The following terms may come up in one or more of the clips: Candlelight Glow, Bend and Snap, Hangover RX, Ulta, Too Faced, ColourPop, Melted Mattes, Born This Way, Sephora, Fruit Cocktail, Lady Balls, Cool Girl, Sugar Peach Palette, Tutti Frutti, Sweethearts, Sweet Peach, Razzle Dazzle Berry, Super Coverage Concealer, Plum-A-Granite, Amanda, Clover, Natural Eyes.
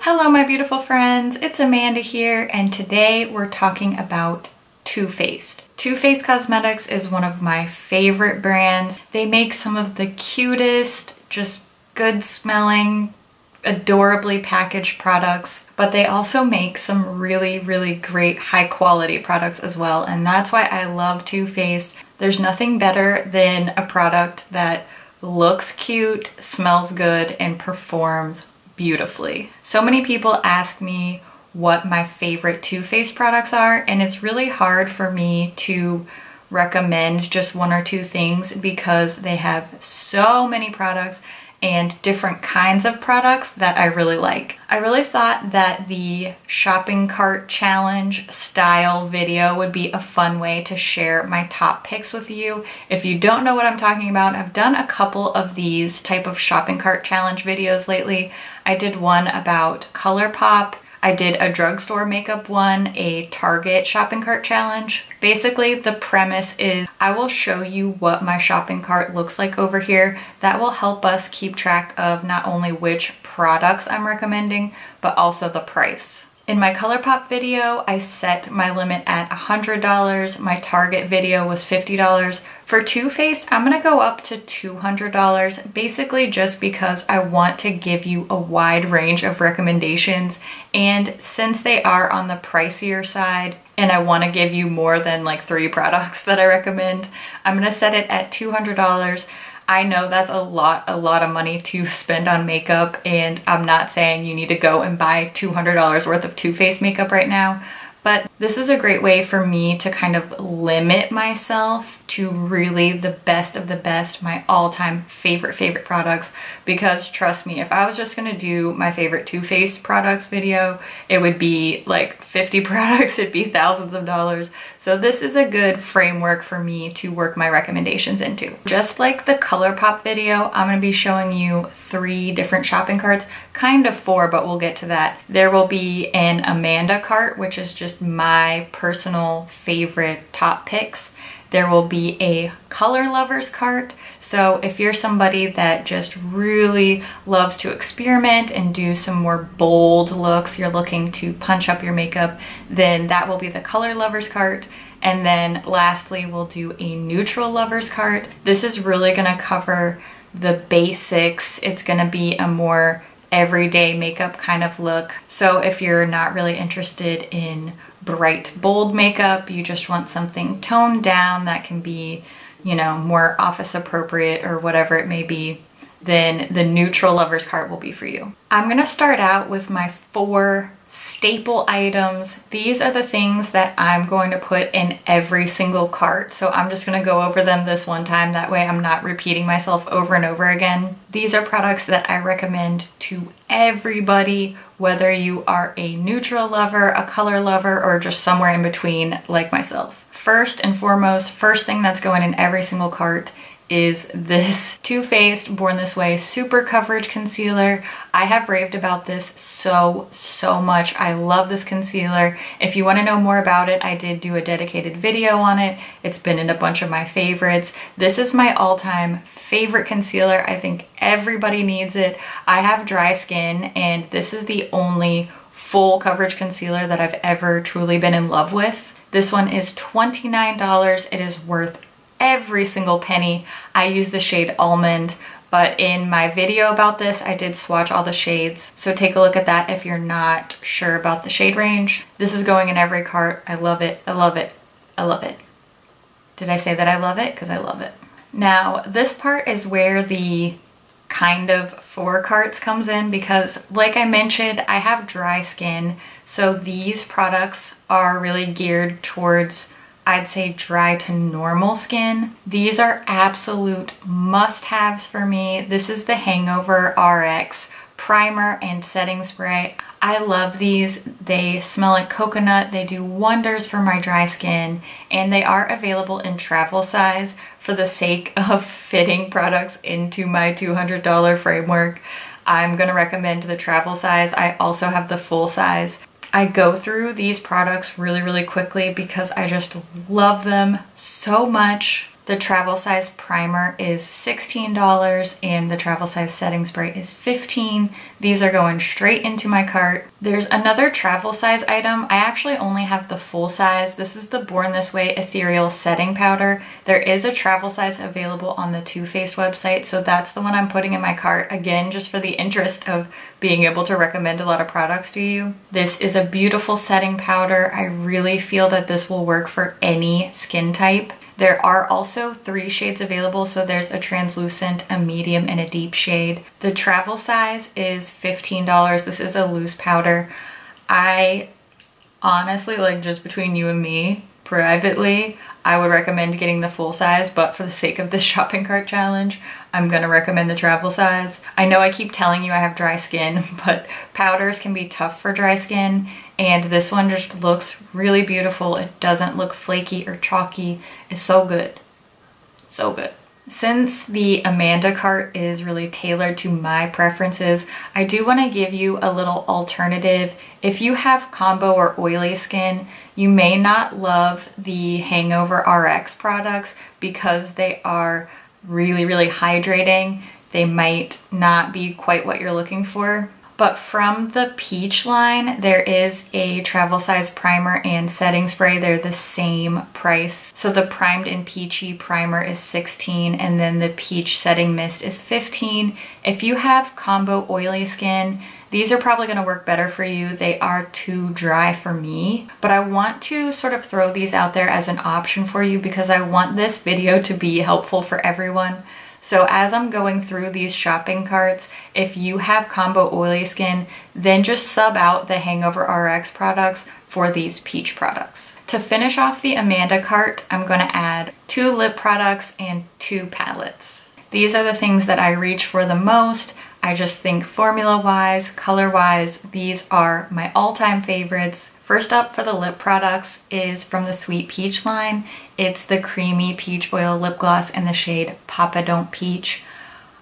Hello my beautiful friends, it's Amanda here, and today we're talking about Too Faced. Too Faced Cosmetics is one of my favorite brands. They make some of the cutest, just good smelling, adorably packaged products, but they also make some really great high quality products as well, and that's why I love Too Faced. There's nothing better than a product that looks cute, smells good, and performs beautifully. So many people ask me what my favorite Too Faced products are, and it's really hard for me to recommend just one or two things because they have so many products and different kinds of products that I really like. I really thought that the shopping cart challenge style video would be a fun way to share my top picks with you. If you don't know what I'm talking about, I've done a couple of these type of shopping cart challenge videos lately. I did one about ColourPop. I did a drugstore makeup one, a Target shopping cart challenge. Basically, the premise is I will show you what my shopping cart looks like over here. That will help us keep track of not only which products I'm recommending, but also the price. In my ColourPop video, I set my limit at $100. My Target video was $50. For Too Faced, I'm gonna go up to $200, basically just because I want to give you a wide range of recommendations. And since they are on the pricier side, and I wanna give you more than like 3 products that I recommend, I'm gonna set it at $200. I know that's a lot of money to spend on makeup, and I'm not saying you need to go and buy $200 worth of Too Faced makeup right now, but this is a great way for me to kind of limit myself to really the best of the best, my all-time favorite products, because trust me, if I was just gonna do my favorite Too Faced products video, it would be like 50 products, it'd be thousands of dollars. So this is a good framework for me to work my recommendations into. Just like the ColourPop video, I'm gonna be showing you 3 different shopping carts, kind of 4, but we'll get to that. There will be an Amanda cart, which is just my personal favorite top picks. There will be a color lovers cart. So if you're somebody that just really loves to experiment and do some more bold looks, you're looking to punch up your makeup, then that will be the color lovers cart. And then lastly, we'll do a neutral lovers cart. This is really gonna cover the basics. It's gonna be a more everyday makeup kind of look. So if you're not really interested in bright, bold makeup, you just want something toned down that can be, you know, more office appropriate or whatever it may be, then the neutral lovers cart will be for you. I'm gonna start out with my 4 staple items. These are the things that I'm going to put in every single cart. So I'm just gonna go over them this one time. That way I'm not repeating myself over and over again. These are products that I recommend to everybody, whether you are a neutral lover, a color lover, or just somewhere in between like myself. First and foremost, first thing that's going in every single cart is this Too Faced Born This Way Super Coverage Concealer. I have raved about this so much. I love this concealer. If you want to know more about it, I did do a dedicated video on it. It's been in a bunch of my favorites. This is my all-time favorite concealer. I think everybody needs it. I have dry skin, and this is the only full coverage concealer that I've ever truly been in love with. This one is $29. It is worth every single penny. I use the shade Almond, but in my video about this, I did swatch all the shades. So take a look at that if you're not sure about the shade range. This is going in every cart. I love it. I love it. I love it. Did I say that I love it? Because I love it. Now, this part is where the kind of 4 carts comes in because, like I mentioned, I have dry skin. So these products are really geared towards, I'd say, dry to normal skin. These are absolute must-haves for me. This is the Hangover RX Primer and Setting Spray. I love these. They smell like coconut. They do wonders for my dry skin, and they are available in travel size for the sake of fitting products into my $200 framework. I'm gonna recommend the travel size. I also have the full size. I go through these products really, really quickly because I just love them so much. The travel size primer is $16 and the travel size setting spray is $15. These are going straight into my cart. There's another travel size item. I actually only have the full size. This is the Born This Way Ethereal Setting Powder. There is a travel size available on the Too Faced website, so that's the one I'm putting in my cart, again, just for the interest of being able to recommend a lot of products to you. This is a beautiful setting powder. I really feel that this will work for any skin type. There are also 3 shades available, so there's a translucent, a medium, and a deep shade. The travel size is $15. This is a loose powder. I honestly, like, just between you and me, privately, I would recommend getting the full size, but for the sake of this shopping cart challenge, I'm gonna recommend the travel size. I know I keep telling you I have dry skin, but powders can be tough for dry skin, and this one just looks really beautiful. It doesn't look flaky or chalky. It's so good. So good. Since the Amanda cart is really tailored to my preferences, I do want to give you a little alternative. If you have combo or oily skin, you may not love the Hangover RX products because they are really, really hydrating. They might not be quite what you're looking for. But from the Peach line, there is a travel size primer and setting spray. They're the same price. So the Primed and Peachy primer is $16, and then the Peach setting mist is $15. If you have combo oily skin, these are probably gonna work better for you. They are too dry for me, but I want to sort of throw these out there as an option for you because I want this video to be helpful for everyone. So as I'm going through these shopping carts, if you have combo oily skin, then just sub out the Hangover RX products for these Peach products. To finish off the Amanda cart, I'm gonna add 2 lip products and 2 palettes. These are the things that I reach for the most. I just think formula-wise, color-wise, these are my all-time favorites. First up for the lip products is from the Sweet Peach line. It's the Creamy Peach Oil Lip Gloss in the shade Papa Don't Peach.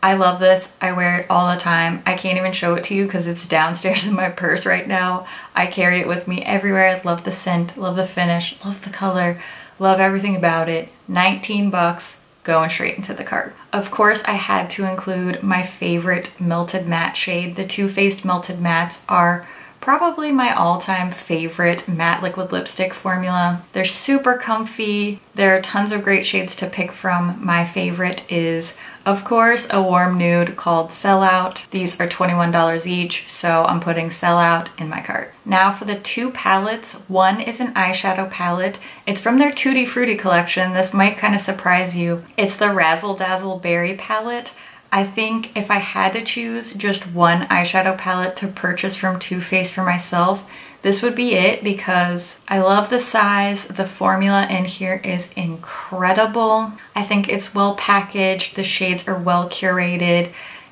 I love this. I wear it all the time. I can't even show it to you because it's downstairs in my purse right now. I carry it with me everywhere. I love the scent, love the finish, love the color, love everything about it. $19. Going straight into the cart. Of course, I had to include my favorite Melted Matte shade. The Too Faced Melted Mattes are probably my all-time favorite matte liquid lipstick formula. They're super comfy. There are tons of great shades to pick from. My favorite is, of course, a warm nude called Sellout. These are $21 each, so I'm putting Sellout in my cart. Now for the 2 palettes. One is an eyeshadow palette. It's from their Tutti Frutti collection. This might kind of surprise you. It's the Razzle Dazzle Berry palette. I think if I had to choose just one eyeshadow palette to purchase from Too Faced for myself, this would be it because I love the size. The formula in here is incredible. I think it's well packaged. The shades are well curated.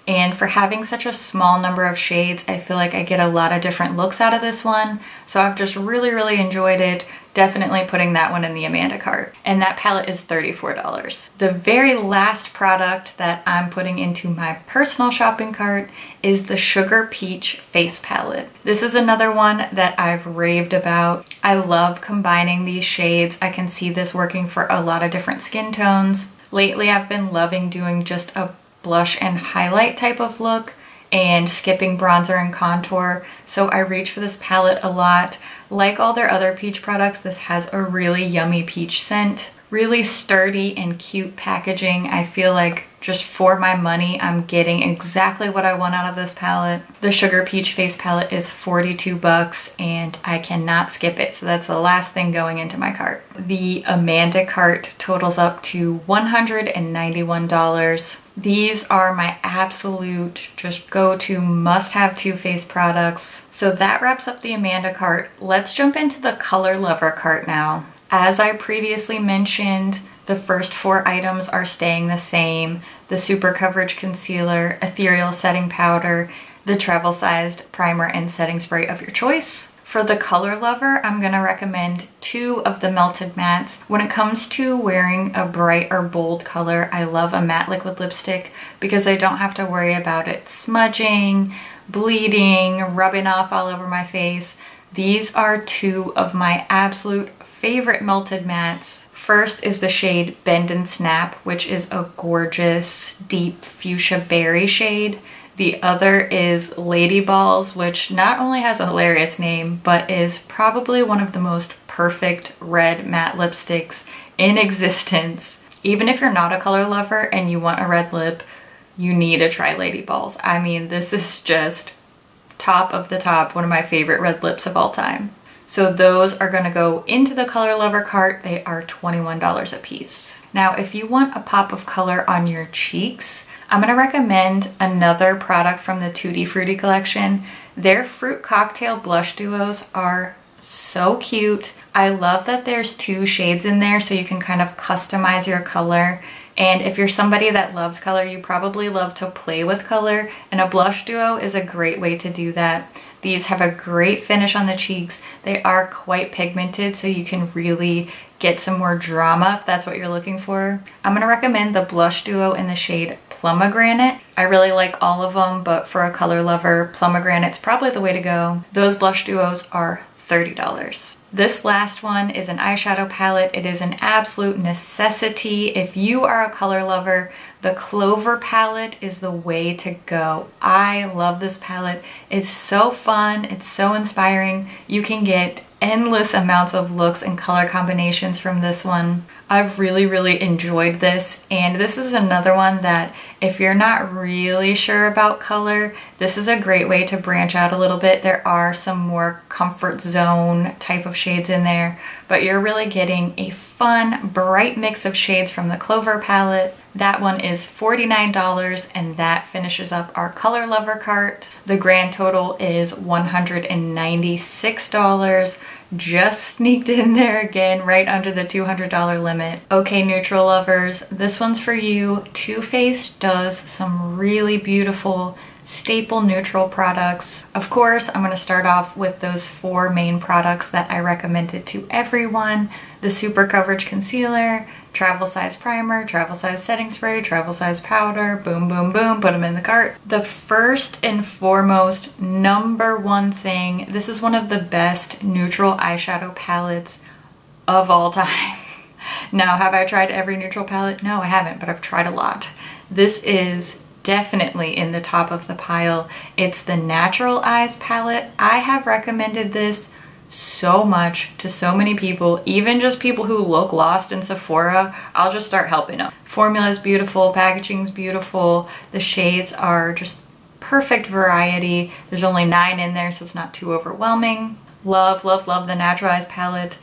And for having such a small number of shades, I feel like I get a lot of different looks out of this one. So I've just really, really enjoyed it. Definitely putting that one in the Amanda cart. And that palette is $34. The very last product that I'm putting into my personal shopping cart is the Sugar Peach Face Palette. This is another one that I've raved about. I love combining these shades. I can see this working for a lot of different skin tones. Lately, I've been loving doing just a blush and highlight type of look and skipping bronzer and contour, so I reach for this palette a lot. Like all their other peach products, this has a really yummy peach scent. Really sturdy and cute packaging. I feel like just for my money, I'm getting exactly what I want out of this palette. The Sugar Peach Face Palette is $42 and I cannot skip it. So that's the last thing going into my cart. The Amanda cart totals up to $191. These are my absolute just go-to must-have Too Faced products. So that wraps up the Amanda cart. Let's jump into the Color Lover cart now. As I previously mentioned, the first 4 items are staying the same. The Super Coverage Concealer, Ethereal Setting Powder, the Travel Sized Primer and Setting Spray of your choice. For the Color Lover, I'm gonna recommend 2 of the Melted Mattes. When it comes to wearing a bright or bold color, I love a matte liquid lipstick because I don't have to worry about it smudging, bleeding, rubbing off all over my face. These are two of my absolute favorite Melted Mattes. First is the shade Bend and Snap, which is a gorgeous deep fuchsia berry shade. The other is Lady Balls, which not only has a hilarious name, but is probably one of the most perfect red matte lipsticks in existence. Even if you're not a color lover and you want a red lip, you need to try Lady Balls. I mean, this is just top of the top, one of my favorite red lips of all time. So those are gonna go into the color lover cart. They are $21 a piece. Now, if you want a pop of color on your cheeks, I'm gonna recommend another product from the Tutti Frutti collection. Their Fruit Cocktail blush duos are so cute. I love that there's two shades in there so you can kind of customize your color. And if you're somebody that loves color, you probably love to play with color, and a blush duo is a great way to do that. These have a great finish on the cheeks. They are quite pigmented, so you can really get some more drama if that's what you're looking for. I'm gonna recommend the blush duo in the shade Plum-A-Granite. I really like all of them, but for a color lover, Plum-A-Granite's probably the way to go. Those blush duos are $30. This last one is an eyeshadow palette. It is an absolute necessity. If you are a color lover, the Clover palette is the way to go. I love this palette. It's so fun. It's so inspiring. You can get endless amounts of looks and color combinations from this one. I've really enjoyed this, and this is another one that if you're not really sure about color, this is a great way to branch out a little bit. There are some more comfort zone type of shades in there, but you're really getting a fun, bright mix of shades from the Clover palette. That one is $49, and that finishes up our color lover cart. The grand total is $196. Just sneaked in there again, right under the $200 limit. Okay, neutral lovers, this one's for you. Too Faced does some really beautiful staple neutral products. Of course, I'm gonna start off with those four main products that I recommended to everyone: the Super Coverage Concealer, Travel Size Primer, Travel Size Setting Spray, Travel Size Powder. Boom, boom, boom, put them in the cart. The first and foremost, number one thing, this is one of the best neutral eyeshadow palettes of all time. Now, have I tried every neutral palette? No, I haven't, but I've tried a lot. This is definitely in the top of the pile. It's the Natural Eyes palette. I have recommended this so much to so many people, even just people who look lost in Sephora. I'll just start helping them. Formula's beautiful, packaging's beautiful, the shades are just perfect variety. There's only 9 in there, so it's not too overwhelming. Love, love, love the Natural Eyes palette.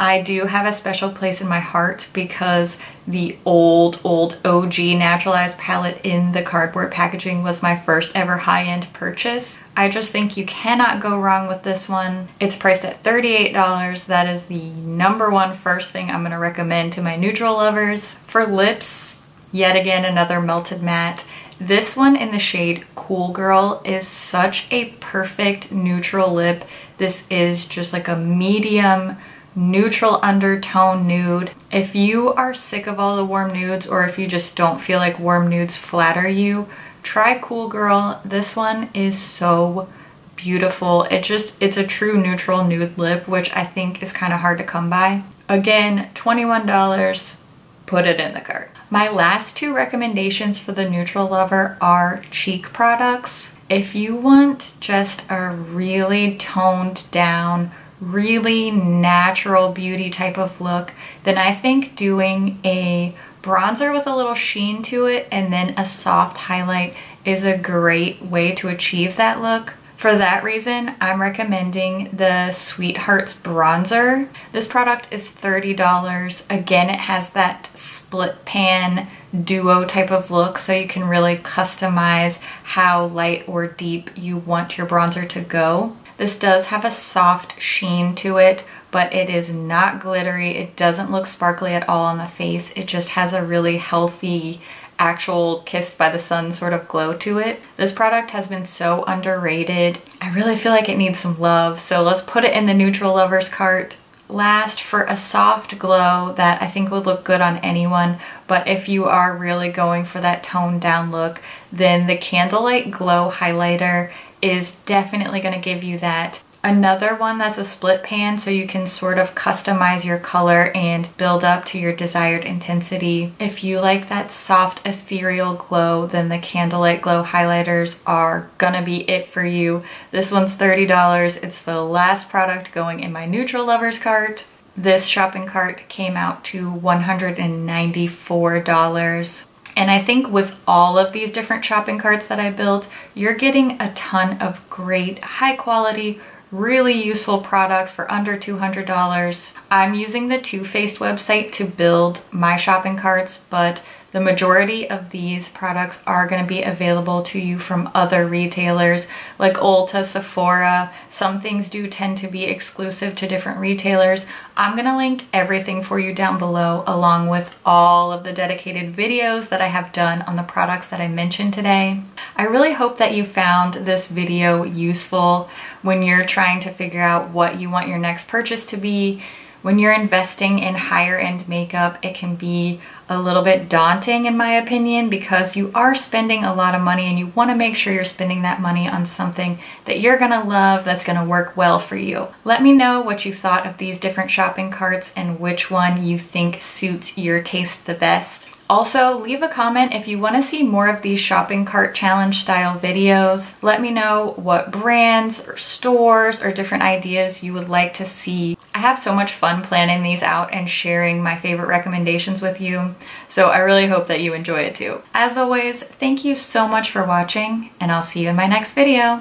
I do have a special place in my heart because the old OG Natural Eyes palette in the cardboard packaging was my first ever high-end purchase. I just think you cannot go wrong with this one. It's priced at $38. That is the number one first thing I'm gonna recommend to my neutral lovers. For lips, yet again, another Melted Matte. This one in the shade Cool Girl is such a perfect neutral lip. This is just like a medium, neutral undertone nude. If you are sick of all the warm nudes, or if you just don't feel like warm nudes flatter you, try Cool Girl. This one is so beautiful. It's a true neutral nude lip, which I think is kind of hard to come by. Again, $21, put it in the cart. My last two recommendations for the neutral lover are cheek products. If you want just a really toned down, really natural beauty type of look, then I think doing a bronzer with a little sheen to it and then a soft highlight is a great way to achieve that look. For that reason, I'm recommending the Sweethearts bronzer. This product is $30. Again, it has that split pan duo type of look, so you can really customize how light or deep you want your bronzer to go. This does have a soft sheen to it, but it is not glittery. It doesn't look sparkly at all on the face. It just has a really healthy, actual kissed by the sun sort of glow to it. This product has been so underrated. I really feel like it needs some love, so let's put it in the neutral lovers cart. Last, for a soft glow that I think would look good on anyone, but if you are really going for that toned down look, then the Candlelight Glow highlighter is definitely going to give you that. Another one that's a split pan, so you can sort of customize your color and build up to your desired intensity. If you like that soft ethereal glow, then the Candlelight Glow highlighters are gonna be it for you. This one's $30. It's the last product going in my neutral lovers cart. This shopping cart came out to $194. And I think with all of these different shopping carts that I built, you're getting a ton of great, high quality, really useful products for under $200. I'm using the Too Faced website to build my shopping carts, but the majority of these products are going to be available to you from other retailers like Ulta, Sephora. Some things do tend to be exclusive to different retailers. I'm going to link everything for you down below, along with all of the dedicated videos that I have done on the products that I mentioned today. I really hope that you found this video useful when you're trying to figure out what you want your next purchase to be. When you're investing in higher end makeup, it can be a little bit daunting in my opinion, because you are spending a lot of money and you want to make sure you're spending that money on something that you're gonna love, that's gonna work well for you. Let me know what you thought of these different shopping carts and which one you think suits your taste the best. Also, leave a comment if you want to see more of these shopping cart challenge style videos. Let me know what brands or stores or different ideas you would like to see. I have so much fun planning these out and sharing my favorite recommendations with you, so I really hope that you enjoy it too. As always, thank you so much for watching, and I'll see you in my next video.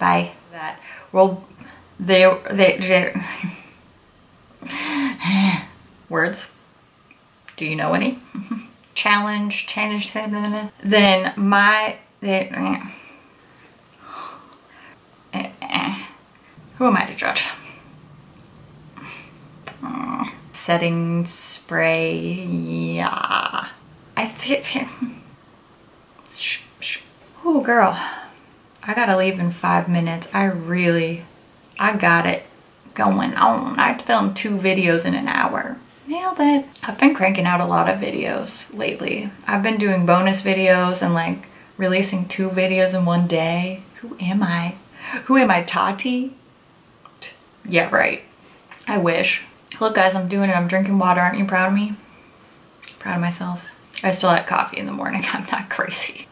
Bye. Words? Do you know any? Challenge, then who am I to judge? Setting spray, yeah. Oh girl, I gotta leave in 5 minutes. I got it going on. I filmed 2 videos in an hour. Nailed it. I've been cranking out a lot of videos lately. I've been doing bonus videos and like releasing 2 videos in 1 day. Who am I? Who am I, Tati? Yeah, right. I wish. Look guys, I'm doing it. I'm drinking water. Aren't you proud of me? Proud of myself. I still had coffee in the morning. I'm not crazy.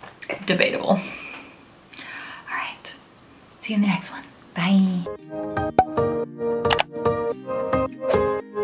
Debatable. All right. See you in the next one. Bye.